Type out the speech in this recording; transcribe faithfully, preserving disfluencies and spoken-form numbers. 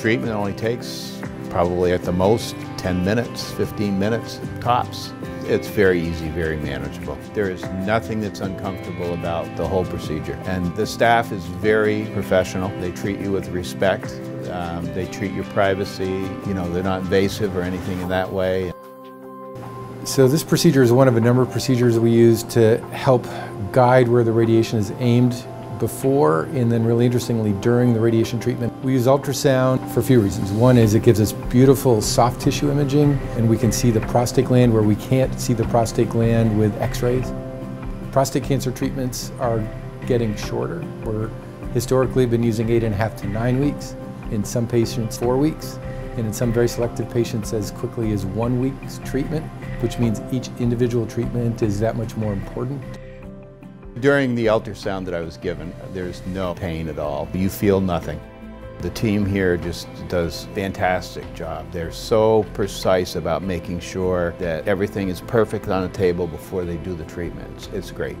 treatment only takes probably at the most ten minutes, fifteen minutes, tops. It's very easy, very manageable. There is nothing that's uncomfortable about the whole procedure. And the staff is very professional. They treat you with respect. Um, they treat your privacy. You know, they're not invasive or anything in that way. So this procedure is one of a number of procedures we use to help guide where the radiation is aimed before, and then really interestingly during the radiation treatment. We use ultrasound for a few reasons. One is it gives us beautiful soft tissue imaging, and we can see the prostate gland where we can't see the prostate gland with x-rays. Prostate cancer treatments are getting shorter. We're historically been using eight and a half to nine weeks, in some patients four weeks, and in some very selective patients as quickly as one week's treatment, which means each individual treatment is that much more important. During the ultrasound that I was given, there's no pain at all. You feel nothing. The team here just does a fantastic job. They're so precise about making sure that everything is perfect on the table before they do the treatments. It's great.